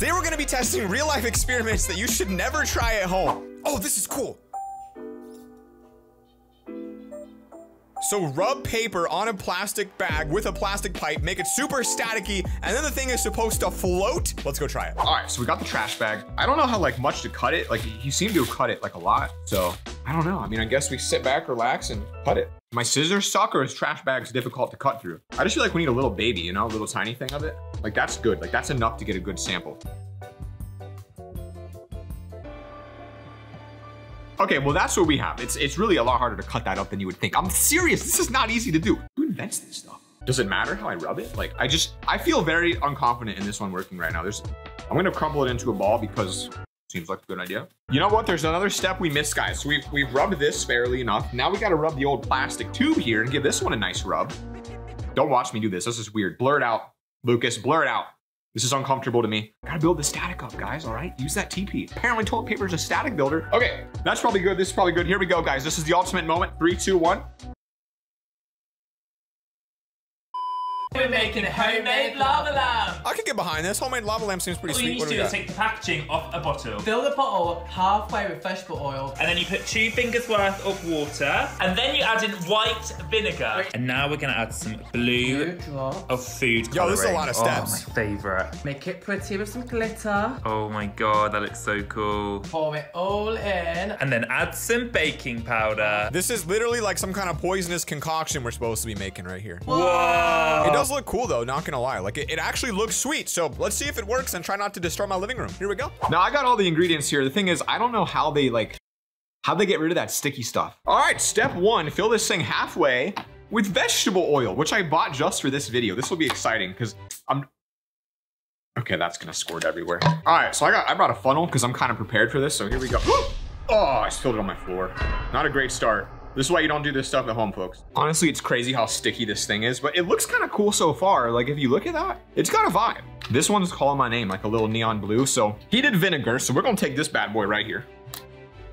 Today we're gonna be testing real life experiments that you should never try at home. Oh, this is cool. So rub paper on a plastic bag with a plastic pipe, make it super staticky, and then the thing is supposed to float. Let's go try it. All right, so we got the trash bag. I don't know how like much to cut it. Like you seem to cut it like a lot. So I don't know. I mean, I guess we sit back, relax, and cut it. My scissors suck, or is trash bags difficult to cut through? I just feel like we need a little baby, you know, a little tiny thing of it. Like that's good. Like that's enough to get a good sample. Okay, well, that's what we have. It's really a lot harder to cut that up than you would think. I'm serious, this is not easy to do. Who invents this stuff? Does it matter how I rub it? Like, I feel very unconfident in this one working right now. I'm gonna crumble it into a ball because it seems like a good idea. You know what, there's another step we missed, guys. So we've rubbed this fairly enough. Now we gotta rub the old plastic tube here and give this one a nice rub. Don't watch me do this is weird. Blur it out, Lucas, blur it out. This is uncomfortable to me. Gotta build the static up, guys, all right? Use that TP. Apparently toilet paper is a static builder. Okay, that's probably good, this is probably good. Here we go, guys, this is the ultimate moment. 3, 2, 1. We're making a homemade lava lamp. I could get behind this. Homemade lava lamp seems pretty sweet. All you need to do is take the packaging off a bottle. Fill the bottle halfway with vegetable oil. And then you put 2 fingers worth of water. And then you add in white vinegar. And now we're gonna add some blue of food coloring. Yo, this is a lot of steps. Oh, my favorite. Make it pretty with some glitter. Oh my God, that looks so cool. Pour it all in. And then add some baking powder. This is literally like some kind of poisonous concoction we're supposed to be making right here. Whoa. It does look cool though, not gonna lie. Like it actually looks sweet. So let's see if it works and try not to destroy my living room. Here we go. Now I got all the ingredients here. The thing is, I don't know how they get rid of that sticky stuff. All right, step 1, fill this thing halfway with vegetable oil, which I bought just for this video. This will be exciting because okay, that's gonna squirt everywhere. All right, so I brought a funnel because I'm kind of prepared for this. So here we go. Oh, I spilled it on my floor. Not a great start. This is why you don't do this stuff at home, folks. Honestly, it's crazy how sticky this thing is, but it looks kind of cool so far. Like if you look at that, it's got a vibe. This one's calling my name, like a little neon blue. So heated vinegar. So we're gonna take this bad boy right here.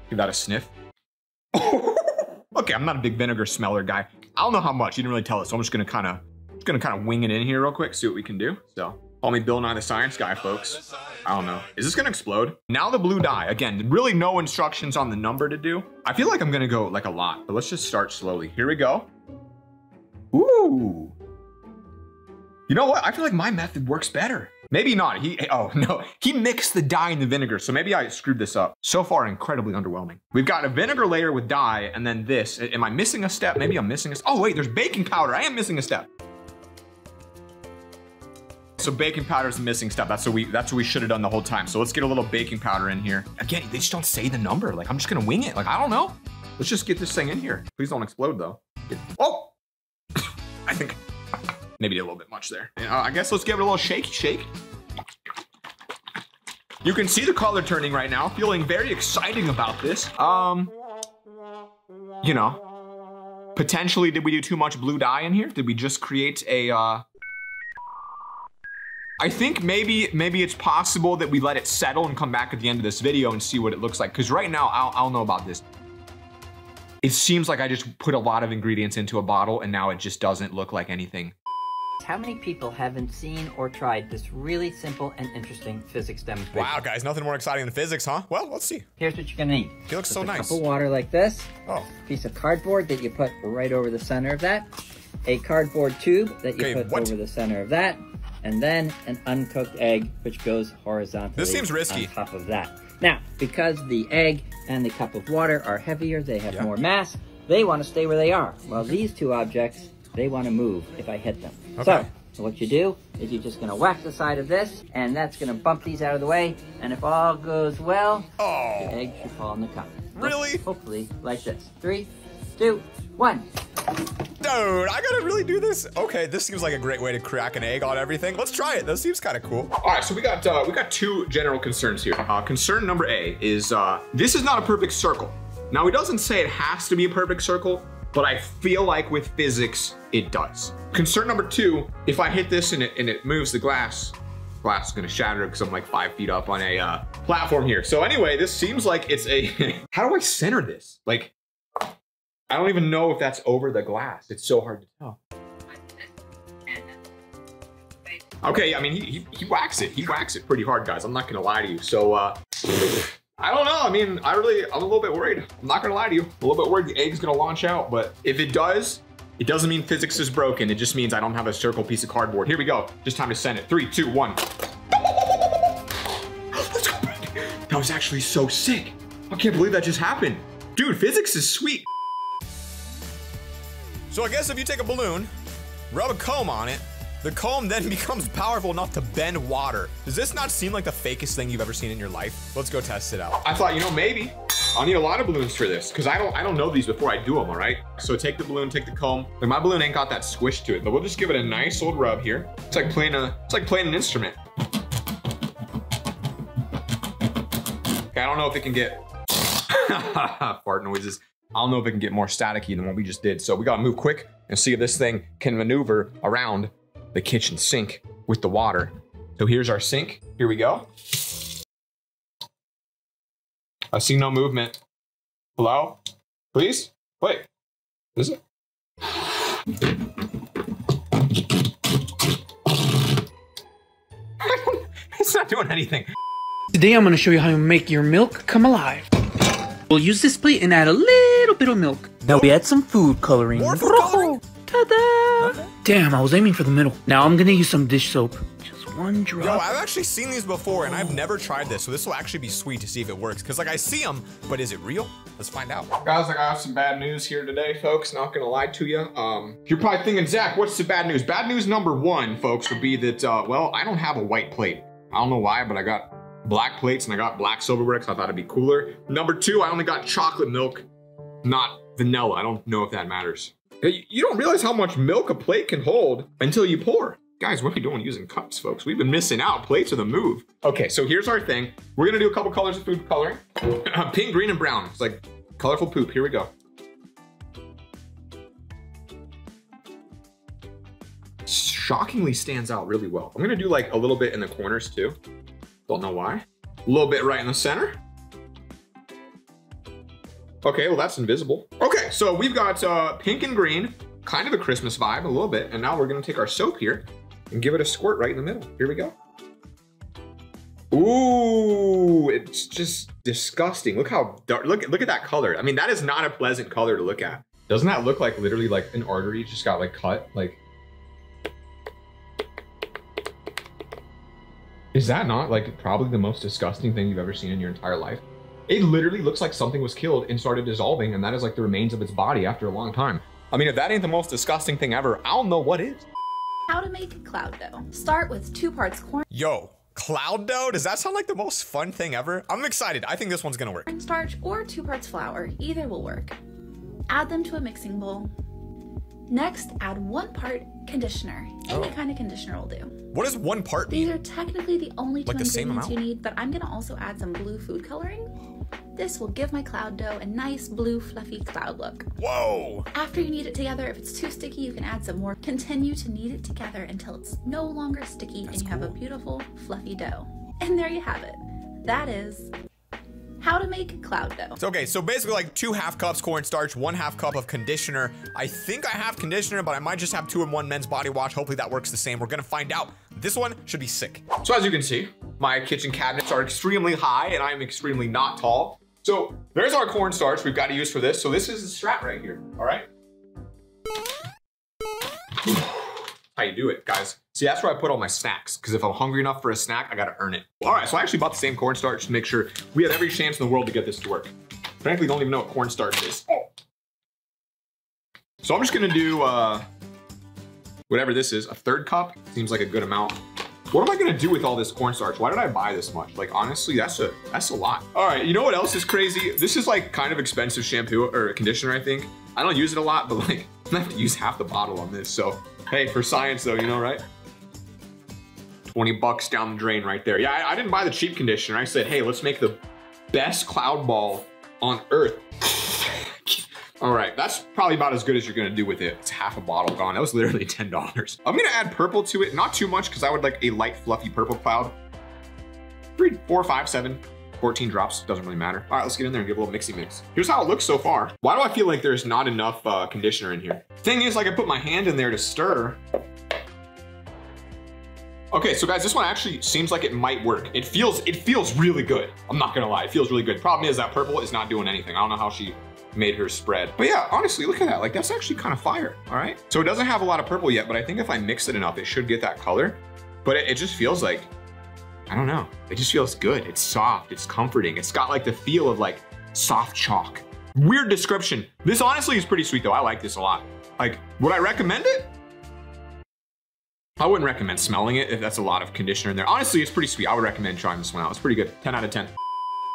Give that a sniff. Okay, I'm not a big vinegar smeller guy. I don't know how much, you didn't really tell us. So I'm just gonna kind of wing it in here real quick, see what we can do. So call me Bill Nye the Science Guy, folks. I don't know. Is this gonna explode? Now the blue dye. Again, really no instructions on the number to do. I feel like I'm gonna go like a lot, but let's just start slowly. Here we go. Ooh. You know what? I feel like my method works better. Maybe not. Oh no. He mixed the dye and the vinegar, so maybe I screwed this up. So far, incredibly underwhelming. We've got a vinegar layer with dye and then this. Am I missing a step? Maybe I'm missing a step. Oh wait, there's baking powder. I am missing a step. So baking powder is the missing step. That's what we should have done the whole time. So let's get a little baking powder in here. Again, they just don't say the number. Like I'm just gonna wing it. Like I don't know. Let's just get this thing in here. Please don't explode though. Oh, I think maybe did a little bit much there. I guess let's give it a little shaky shake. You can see the color turning right now. Feeling very exciting about this. You know, potentially did we do too much blue dye in here? Did we just create a? I think maybe it's possible that we let it settle and come back at the end of this video and see what it looks like. Cause right now, I'll know about this. It seems like I just put a lot of ingredients into a bottle and now it just doesn't look like anything. How many people haven't seen or tried this really simple and interesting physics demonstration? Wow, guys, nothing more exciting than physics, huh? Well, let's see. Here's what you're gonna need. It looks so nice. A cup of water like this. Oh. A piece of cardboard that you put right over the center of that. A cardboard tube that you put over the center of that. And then an uncooked egg, which goes horizontally. This seems risky. On top of that. Now, because the egg and the cup of water are heavier, they have more mass, they want to stay where they are. Well, these two objects, they want to move if I hit them. Okay. So what you do is you're just going to whack the side of this, and that's going to bump these out of the way. And if all goes well, the egg should fall in the cup. Really? Hopefully like this. 3, 2, 1. Dude, I gotta really do this. Okay, this seems like a great way to crack an egg on everything. Let's try it. That seems kind of cool. All right, so we got 2 general concerns here. Concern number A is this is not a perfect circle. Now, it doesn't say it has to be a perfect circle, but I feel like with physics, it does. Concern number 2, if I hit this and it moves the glass is gonna shatter because I'm like 5 feet up on a platform here. So anyway, this seems like it's a, how do I center this? Like, I don't even know if that's over the glass. It's so hard to tell. Okay, I mean, he whacks it. He whacks it pretty hard, guys. I'm not gonna lie to you. So, I don't know. I mean, I'm a little bit worried. I'm not gonna lie to you. I'm a little bit worried the egg's gonna launch out, but if it does, it doesn't mean physics is broken. It just means I don't have a circle piece of cardboard. Here we go. Just time to send it. 3, 2, 1. Let's go back. That was actually so sick. I can't believe that just happened. Dude, physics is sweet. So I guess if you take a balloon, rub a comb on it, the comb then becomes powerful enough to bend water. Does this not seem like the fakest thing you've ever seen in your life? Let's go test it out. I thought, you know, maybe I'll need a lot of balloons for this because I don't know these before I do them, all right? So take the balloon, take the comb. Like, my balloon ain't got that squish to it, but we'll just give it a nice old rub here. It's like playing an instrument. Okay, I don't know if it can get fart noises. I don't know if it can get more staticky than what we just did. So we gotta move quick and see if this thing can maneuver around the kitchen sink with the water. So here's our sink. Here we go. I see no movement. Hello? Please? Wait. Is it? It's not doing anything. Today I'm going to show you how to make your milk come alive. We'll use this plate and add a little bit of milk. Now we add some food coloring. More food coloring. Ta-da! Okay. Damn, I was aiming for the middle. Now I'm going to use some dish soap. One drop. Yo, I've actually seen these before and I've never tried this, so this will actually be sweet to see if it works. Cause like I see them, but is it real? Let's find out. Guys, I have some bad news here today, folks. Not gonna lie to you. You're probably thinking, Zach, what's the bad news? Bad news number one, folks, would be that, well, I don't have a white plate. I don't know why, but I got black plates and I got black silverware because I thought it'd be cooler. Number two, I only got chocolate milk, not vanilla. I don't know if that matters. You don't realize how much milk a plate can hold until you pour. Guys, what are we doing using cups, folks? We've been missing out. Plates are the move. Okay, so here's our thing. We're gonna do a couple colors of food coloring. Pink, green, and brown. It's like colorful poop. Here we go. Shockingly stands out really well. I'm gonna do like a little bit in the corners too. Don't know why. A little bit right in the center. Okay, well that's invisible. Okay, so we've got pink and green, kind of a Christmas vibe a little bit. And now we're gonna take our soap here and give it a squirt right in the middle. Here we go. Ooh, it's just disgusting. Look how dark, look at that color. I mean, that is not a pleasant color to look at. Doesn't that look like literally like an artery just got like cut? Like, is that not like probably the most disgusting thing you've ever seen in your entire life? It literally looks like something was killed and started dissolving, and that is like the remains of its body after a long time. I mean, if that ain't the most disgusting thing ever, I don't know what is. How to make a cloud dough. Start with 2 parts corn. Yo, cloud dough? Does that sound like the most fun thing ever? I'm excited. I think this one's gonna work. Cornstarch or 2 parts flour, either will work. Add them to a mixing bowl. Next, add 1 part conditioner. Any kind of conditioner will do. What does 1 part mean? These are technically the only two ingredients you need, but I'm gonna also add some blue food coloring. This will give my cloud dough a nice blue fluffy cloud look. Whoa! After you knead it together, if it's too sticky, you can add some more. Continue to knead it together until it's no longer sticky. That's and you cool. Have a beautiful fluffy dough. And there you have it. That is how to make cloud dough. So, okay, so basically like 2 half cups cornstarch, 1 half cup of conditioner. I think I have conditioner, but I might just have 2-in-1 men's body wash. Hopefully that works the same. We're gonna find out. This one should be sick. So as you can see, my kitchen cabinets are extremely high and I'm extremely not tall. So there's our cornstarch we've got to use for this. So this is the strat right here, all right? How you do it, guys. See, that's where I put all my snacks, because if I'm hungry enough for a snack, I got to earn it. All right, so I actually bought the same cornstarch to make sure we have every chance in the world to get this to work. Frankly, don't even know what cornstarch is. Oh. So I'm just going to do whatever this is, a 3rd cup. Seems like a good amount. What am I gonna do with all this cornstarch? Why did I buy this much? Like, honestly, that's a lot. All right, you know what else is crazy? This is like kind of expensive shampoo or conditioner, I think. I don't use it a lot, but like, I'm gonna have to use half the bottle on this. So, hey, for science though, you know, right? 20 bucks down the drain right there. Yeah, I didn't buy the cheap conditioner. I said, hey, let's make the best cloud ball on earth. All right, that's probably about as good as you're gonna do with it. It's half a bottle gone. That was literally $10. I'm gonna add purple to it, not too much, because I would like a light, fluffy purple cloud. 3, 4, 5, 7, 14 drops, doesn't really matter. All right, let's get in there and give a little mixy mix. Here's how it looks so far. Why do I feel like there's not enough conditioner in here? Thing is, like I put my hand in there to stir. Okay, so guys, this one actually seems like it might work. It feels really good. I'm not gonna lie, it feels really good. Problem is that purple is not doing anything. I don't know how she made her spread. But yeah, honestly, look at that. Like, that's actually kind of fire, all right? So it doesn't have a lot of purple yet, but I think if I mix it enough, it should get that color. But it just feels like, I don't know. It just feels good. It's soft, it's comforting. It's got like the feel of like soft chalk. Weird description. This honestly is pretty sweet though. I like this a lot. Like, would I recommend it? I wouldn't recommend smelling it if that's a lot of conditioner in there. Honestly, it's pretty sweet. I would recommend trying this one out. It's pretty good. 10 out of 10.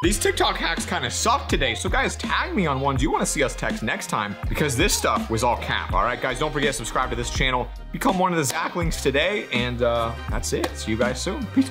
These TikTok hacks kind of suck today, so guys, tag me on ones you want to see us text next time, because this stuff was all cap. All right, guys, don't forget to subscribe to this channel. Become one of the Zachlings today, and that's it. See you guys soon. Peace.